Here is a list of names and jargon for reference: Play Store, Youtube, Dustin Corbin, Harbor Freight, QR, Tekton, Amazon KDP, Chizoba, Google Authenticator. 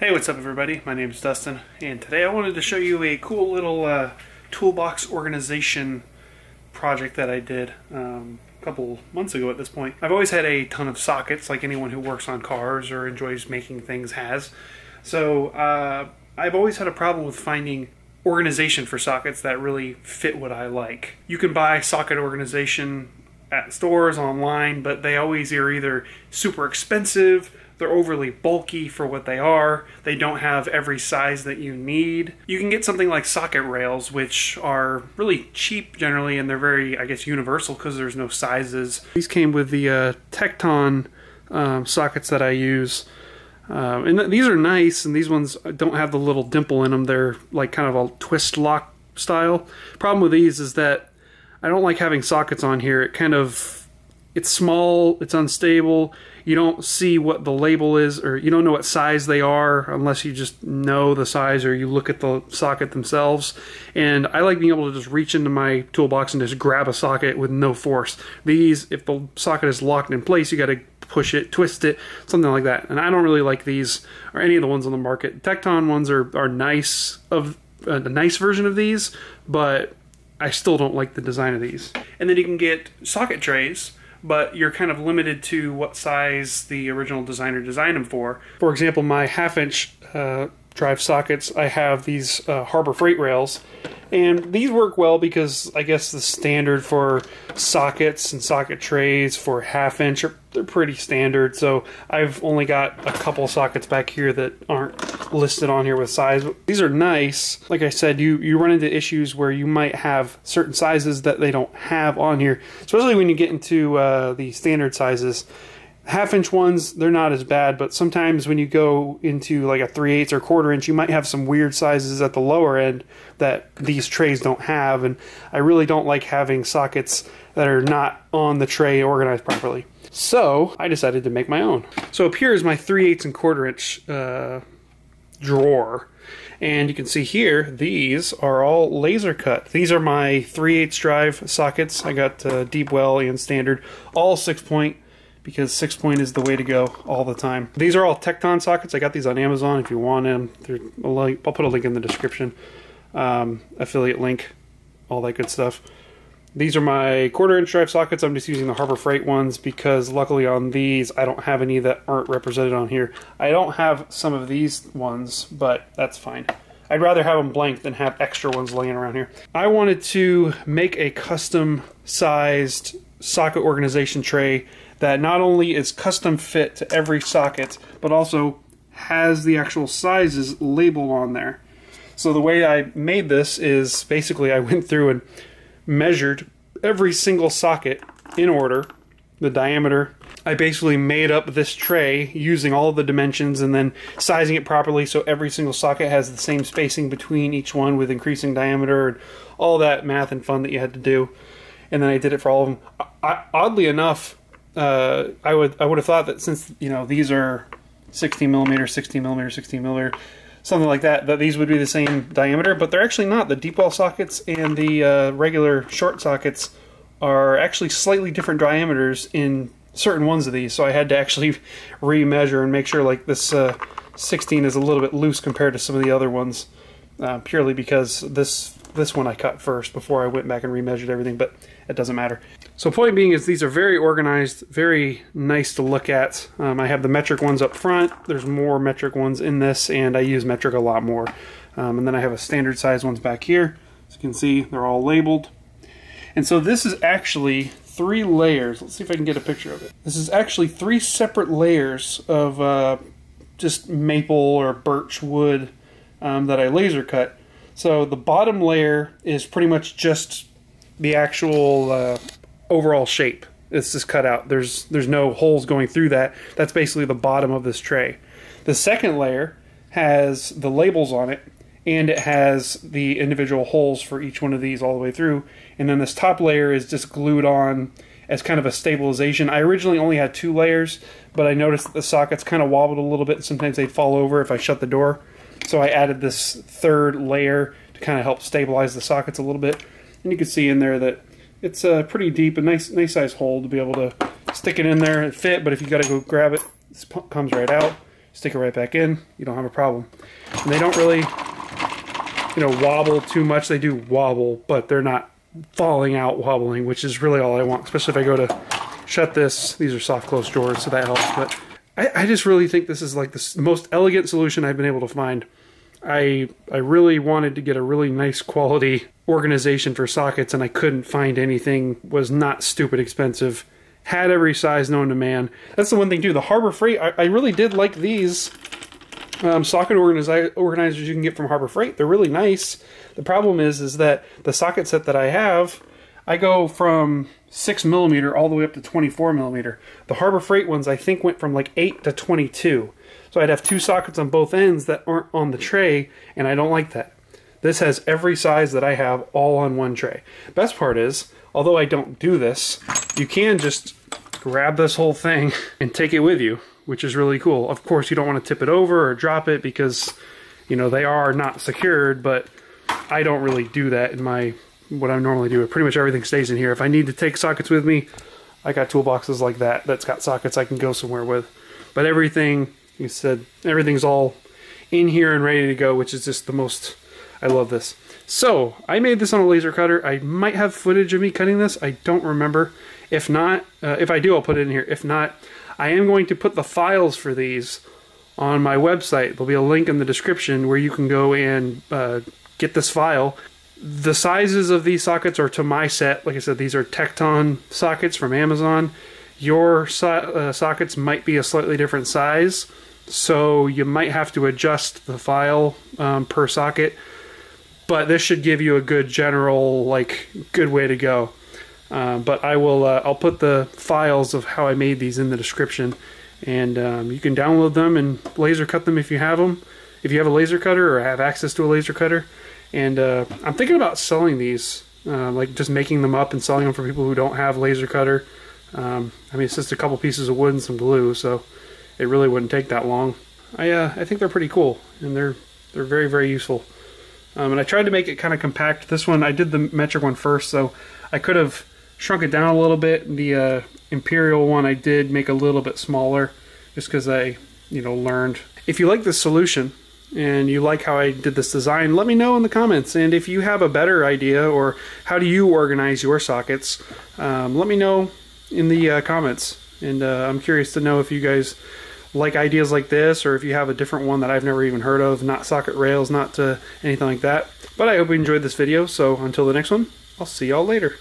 Hey, what's up everybody? My name is Dustin, and today I wanted to show you a cool little toolbox organization project that I did a couple months ago at this point. I've always had a ton of sockets, like anyone who works on cars or enjoys making things has. So I've always had a problem with finding organization for sockets that really fit what I like. You can buy socket organization at stores, online, but they always are either super expensive, they're overly bulky for what they are. They don't have every size that you need. You can get something like socket rails, which are really cheap generally, and they're very, I guess, universal because there's no sizes. These came with the Tekton sockets that I use. And these are nice, and these ones don't have the little dimple in them. They're like kind of a twist lock style. Problem with these is that I don't like having sockets on here. It's small, it's unstable, you don't see what the label is, or you don't know what size they are unless you just know the size or you look at the socket themselves. And I like being able to just reach into my toolbox and just grab a socket with no force. These, if the socket is locked in place, you gotta push it, twist it, something like that. And I don't really like these or any of the ones on the market. Tekton ones are nice, a nice version of these, but I still don't like the design of these. And then you can get socket trays, but you're kind of limited to what size the original designer designed them for. For example, my half-inch drive sockets, I have these Harbor Freight rails, and these work well because I guess the standard for sockets and socket trays for half-inch, they're pretty standard, so I've only got a couple sockets back here that aren't listed on here with size. These are nice. Like I said, you run into issues where you might have certain sizes that they don't have on here, especially when you get into the standard sizes. Half-inch ones, they're not as bad, but sometimes when you go into like a 3/8 or quarter-inch, you might have some weird sizes at the lower end that these trays don't have, and I really don't like having sockets that are not on the tray organized properly. So I decided to make my own. So up here is my 3/8 and quarter-inch drawer, and you can see here these are all laser cut. These are my 3/8 drive sockets. I got deep well and standard, all 6-point. Because 6-point is the way to go all the time. These are all Tekton sockets. I got these on Amazon if you want them. I'll put a link in the description. Affiliate link, all that good stuff. These are my 1/4-inch drive sockets. I'm just using the Harbor Freight ones because luckily on these I don't have any that aren't represented on here. I don't have some of these ones, but that's fine. I'd rather have them blank than have extra ones laying around here. I wanted to make a custom sized socket organization tray that not only is custom fit to every socket, but also has the actual sizes labeled on there. So the way I made this is basically I went through and measured every single socket in order, the diameter. I basically made up this tray using all of the dimensions and then sizing it properly so every single socket has the same spacing between each one with increasing diameter and all that math and fun that you had to do. And then I did it for all of them. Oddly enough, I would have thought that since, you know, these are 16 millimeter, 16 millimeter, 16 millimeter, something like that, that these would be the same diameter, but they're actually not. The deep well sockets and the regular short sockets are actually slightly different diameters in certain ones of these, so I had to actually re-measure and make sure like this 16 is a little bit loose compared to some of the other ones, purely because this one I cut first before I went back and remeasured everything, but it doesn't matter. So point being is these are very organized, very nice to look at. I have the metric ones up front. There's more metric ones in this, and I use metric a lot more. And then I have a standard size ones back here. As you can see, they're all labeled. And so this is actually 3 layers. Let's see if I can get a picture of it. This is actually 3 separate layers of just maple or birch wood that I laser cut. So the bottom layer is pretty much just the actual overall shape. It's just cut out. There's no holes going through that. That's basically the bottom of this tray. The second layer has the labels on it, and it has the individual holes for each one of these all the way through. And then this top layer is just glued on as kind of a stabilization. I originally only had 2 layers, but I noticed that the sockets kind of wobbled a little bit. Sometimes they'd fall over if I shut the door. So I added this 3rd layer to kind of help stabilize the sockets a little bit. And you can see in there that it's pretty deep, a nice size hole to be able to stick it in there and fit, but if you gotta go grab it, it comes right out. stick it right back in, you don't have a problem. And they don't really, you know, wobble too much. They do wobble, but they're not falling out wobbling, which is really all I want, especially if I go to shut this. These are soft close drawers, so that helps, but I just really think this is like the most elegant solution I've been able to find. I really wanted to get a really nice quality organization for sockets, and I couldn't find anything. Was not stupid expensive. Had every size known to man. That's the one thing too. The Harbor Freight, I really did like these socket organizers you can get from Harbor Freight. They're really nice. The problem is that the socket set that I have, I go from 6mm all the way up to 24mm. The Harbor Freight ones I think went from like 8 to 22. So I'd have two sockets on both ends that aren't on the tray, and I don't like that. This has every size that I have all on one tray. Best part is, although I don't do this, you can just grab this whole thing and take it with you, which is really cool. Of course, you don't want to tip it over or drop it because, you know, they are not secured, but I don't really do that in my... what I normally do. Pretty much everything stays in here. If I need to take sockets with me, I got toolboxes like that that's got sockets I can go somewhere with. But everything, you said, everything's all in here and ready to go, which is just the most, I love this. So, I made this on a laser cutter. I might have footage of me cutting this. I don't remember. If not, if I do, I'll put it in here. If not, I am going to put the files for these on my website. There'll be a link in the description where you can go and get this file. The sizes of these sockets are to my set. Like I said, these are Tekton sockets from Amazon. Your sockets might be a slightly different size, so you might have to adjust the file per socket. But this should give you a good general, like, good way to go. But I will, I'll put the files of how I made these in the description, and you can download them and laser cut them if you have them. If you have a laser cutter or have access to a laser cutter. And I'm thinking about selling these, like just making them up and selling them for people who don't have laser cutter. I mean, it's just a couple pieces of wood and some glue, so it really wouldn't take that long. I think they're pretty cool, and they're very, very useful. And I tried to make it kind of compact. This one, I did the metric one first, so I could have shrunk it down a little bit. The imperial one I did make a little bit smaller, just because I, you know, learned. If you like this solution, and you like how I did this design, let me know in the comments. And if you have a better idea, or how do you organize your sockets, let me know in the comments. And I'm curious to know if you guys like ideas like this, or if you have a different one that I've never even heard of, not socket rails, not anything like that. But I hope you enjoyed this video, so until the next one, I'll see y'all later.